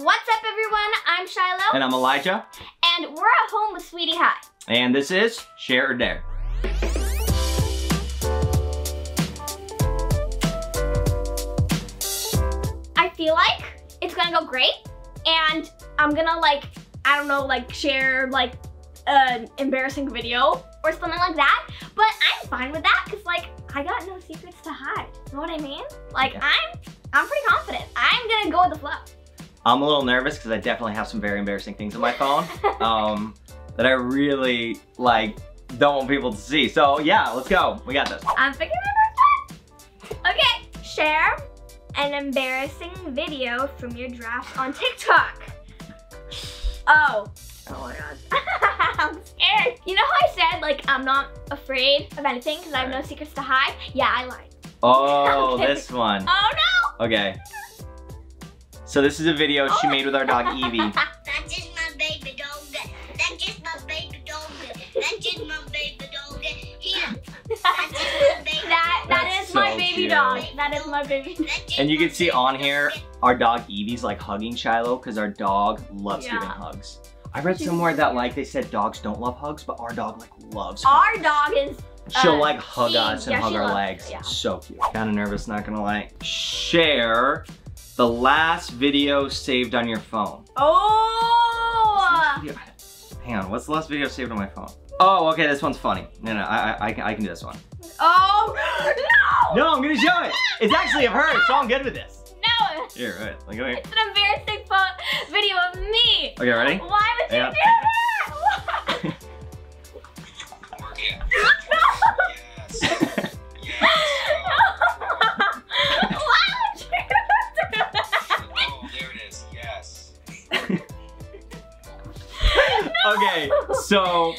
What's up, everyone? I'm Shiloh. And I'm Elijah. And we're at home with Sweety High. And this is Share or Dare. I feel like it's gonna go great, and I'm gonna share an embarrassing video or something like that. But I'm fine with that, cause I got no secrets to hide. You know what I mean? I'm pretty confident. I'm gonna go with the flow. I'm a little nervous because I definitely have some very embarrassing things on my phone that I really don't want people to see. So yeah, let's go. We got this. I'm figuring out that. Okay, share an embarrassing video from your draft on TikTok. Oh my gosh. I'm scared. You know how I said I'm not afraid of anything because I have no secrets to hide? Yeah, I lied. Oh, okay. This one. Oh no. Okay. So this is a video she made with our dog Evie. That's just my baby dog. That's just my baby dog. That's just my baby dog. That is my baby dog. That is my baby dog. And you can see on here our dog Evie's hugging Shiloh because our dog loves giving hugs. I read somewhere that they said dogs don't love hugs, but our dog loves hugs. Our dog is. She'll hug us and hug our legs. Yeah. So cute. Kind of nervous, not gonna lie. Share the last video saved on your phone. Oh! Hang on, what's the last video saved on my phone? Oh, okay, this one's funny. No, I can do this one. Oh, no! No, I'm gonna show it. It's actually of her, so I'm good with this. No! You're right. Go here. It's an embarrassing video of me. Okay, ready? Why would you do that? Okay, so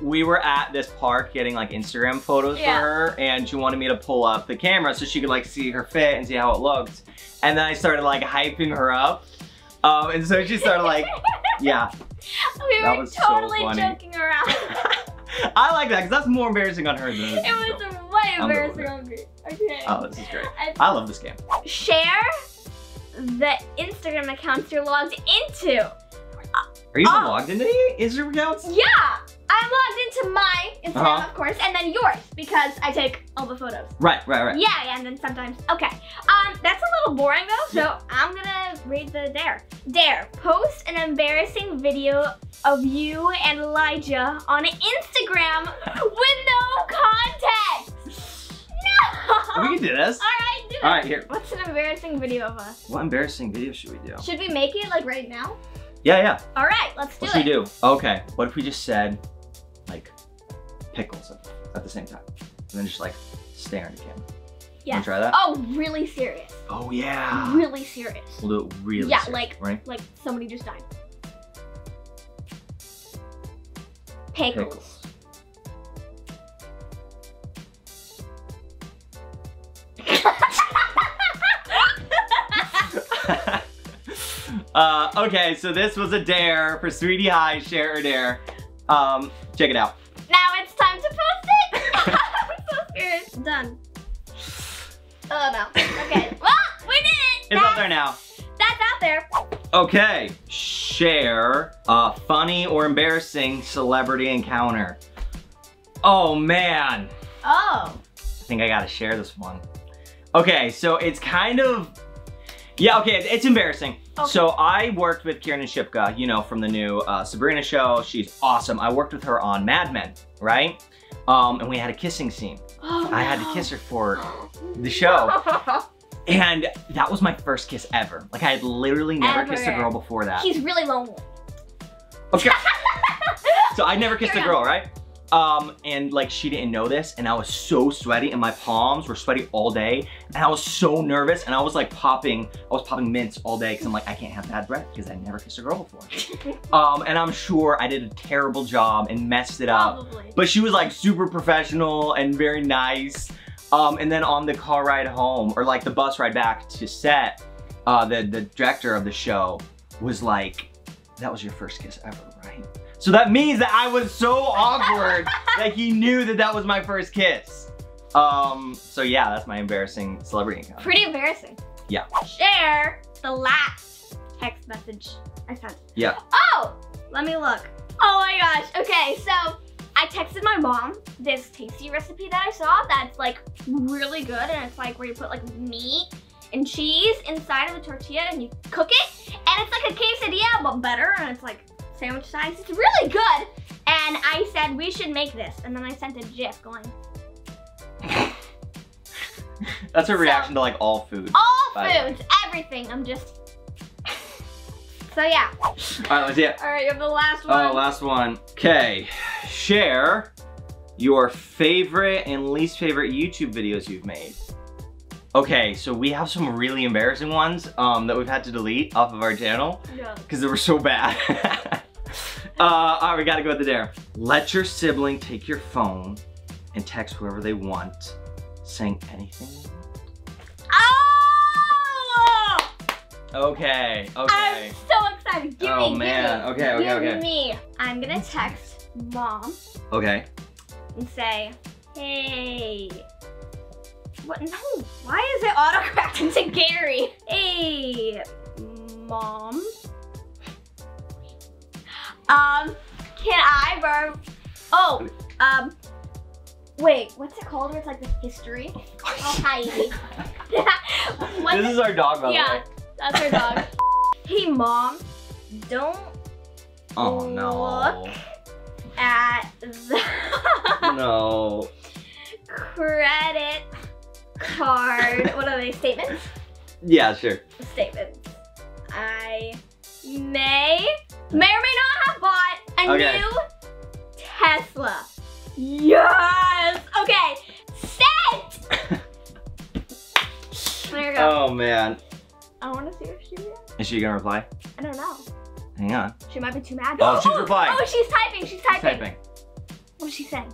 we were at this park getting Instagram photos for her, and she wanted me to pull up the camera so she could see her fit and see how it looked. And then I started hyping her up, and so she started yeah. That was totally so funny. Joking around. I like that because that's more embarrassing on her than this. It was way embarrassing on me. Okay. Oh, this is great. I love this game. Share the Instagram accounts you're logged into. Are you logged into Instagram accounts? Yeah, I'm logged into my Instagram, of course, and then yours because I take all the photos. Right. Yeah, and then sometimes. Okay, that's a little boring though, so I'm gonna read the dare. Dare, post an embarrassing video of you and Elijah on Instagram with no context. No. We can do this. All right, do it. All right, here. What's an embarrassing video of us? What embarrassing video should we do? Should we make it right now? Yeah. All right, let's do it. What should we do? Okay, what if we just said pickles at the same time? And then just stare at the camera. Yeah. Wanna try that? Oh, really serious. Oh yeah. Really serious. We'll do it really serious. Yeah, like somebody just died. Pickles. Okay, so this was a dare for Sweety High, Share or Dare. Check it out. Now it's time to post it. I'm so scared. Done. Oh no. Okay. Well, we did it. It's out there now. That's out there. Okay. Share a funny or embarrassing celebrity encounter. Oh man. Oh. I think I gotta share this one. Okay, so it's kind of. Yeah, okay, it's embarrassing. Okay. So I worked with Kiernan Shipka, from the new Sabrina show. She's awesome. I worked with her on Mad Men, right? And we had a kissing scene. Oh, I had to kiss her for the show. And that was my first kiss ever. I had literally never kissed a girl before that. He's really lonely. Okay. So I never kissed a girl, right? And she didn't know this, and I was so sweaty, and my palms were sweaty all day, and I was so nervous, and I was popping mints all day because I'm I can't have bad breath because I never kissed a girl before. And I'm sure I did a terrible job and messed it up. Probably. But she was super professional and very nice. And then on the car ride home, or the bus ride back to set, the director of the show was that was your first kiss ever, right? So that means that I was so awkward that he knew that was my first kiss. So yeah, that's my embarrassing celebrity encounter. Pretty embarrassing. Yeah. Share the last text message I sent. Yeah. Oh, let me look. Oh my gosh. Okay, so I texted my mom this tasty recipe that I saw that's like really good, and it's like where you put like meat and cheese inside of the tortilla and you cook it, and it's like a quesadilla but better, and it's like sandwich size. It's really good. And I said we should make this, and then I sent a GIF going. That's her reaction to like all foods. All foods, everything. I'm just. So yeah. All right, let's see it. All right, you have the last one. Oh, last one. Okay, share your favorite and least favorite YouTube videos you've made. Okay, so we have some really embarrassing ones that we've had to delete off of our channel because they were so bad. All right, we gotta go with the dare. Let your sibling take your phone and text whoever they want, saying anything. Oh! Okay, okay. I'm so excited. Give me, man. Give me. Okay, okay, give me. I'm gonna text mom. Okay. And say, hey. What? No. Why is it autocorrect into Gary? Hey, mom. Can I borrow? Oh, wait, what's it called where it's like the history? Oh, hi. This is our dog, by the way. Yeah, that's our dog. Hey, mom, don't look at the credit card. What are they, statements? Yeah, sure. Statements. I may or may not have bought a new Tesla. Yes! Okay, set! There you go. Oh man. I want to see if she reacts. Is she gonna reply? I don't know. Hang on. She might be too mad. Oh, she's replying. Oh, she's typing, she's typing. She's typing. What did she say?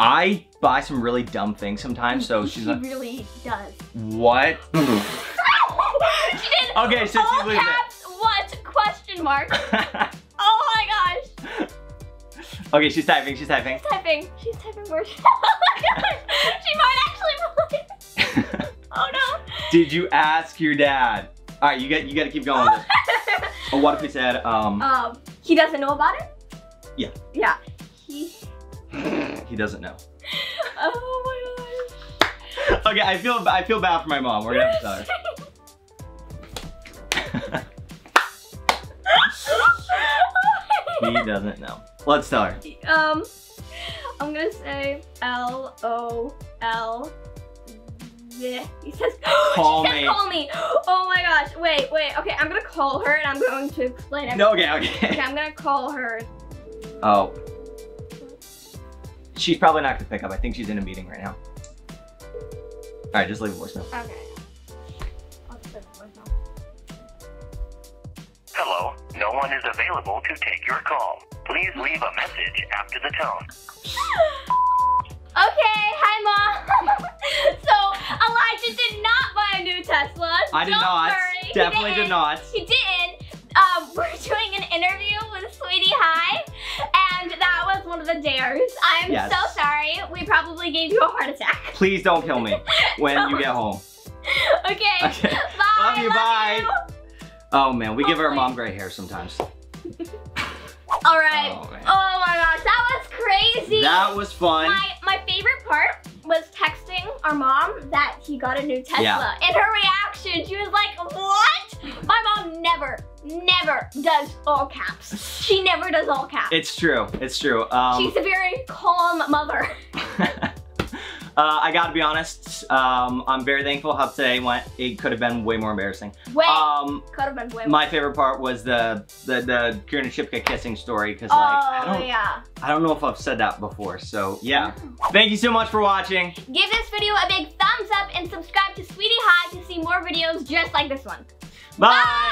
I buy some really dumb things sometimes, so she's like. She really does. What? She did. Okay, so she's leaving it. Mark. Oh my gosh. Okay, she's typing, she's typing. She's typing, she's typing words. Oh my gosh. She might actually believe. Oh no. Did you ask your dad? All right, you got to keep going with this. Oh, what if he said, he doesn't know about it? Yeah. Yeah. He doesn't know. Oh my gosh. Okay, I feel bad for my mom. We're going to have to tell her. He doesn't know. Let's tell her. I'm gonna say LOL. He says, call me. Says, call me. Oh my gosh. Wait, wait. Okay, I'm gonna call her and I'm going to explain everything. No, okay, okay. Okay, I'm gonna call her. Oh. She's probably not gonna pick up. I think she's in a meeting right now. All right, just leave a voicemail. Okay. I'll just leave a voicemail. Hello, no one is available to take your call. Please leave a message after the tone. Okay, hi mom. So Elijah did not buy a new Tesla. I did not. Worry. Definitely did not. He didn't. We're doing an interview with Sweety High, and that was one of the dares. I'm so sorry. We probably gave you a heart attack. Please don't kill me when you get home. Okay. Okay. Bye. Love you. Love bye. You. Oh man, we give our mom gray hair sometimes. All right. Oh, oh my gosh, that was crazy. That was fun. My favorite part was texting our mom that he got a new Tesla. Yeah. And her reaction, she was like, what? My mom never does all caps. She never does all caps. It's true, it's true. She's a very calm mother. I gotta be honest, I'm very thankful how today went. It could have been way more embarrassing. Could have been way more. My favorite part was the Kiernan Shipka kissing story, because like, I don't know if I've said that before, so yeah. Thank you so much for watching. Give this video a big thumbs up and subscribe to Sweety High to see more videos just like this one. Bye! Bye.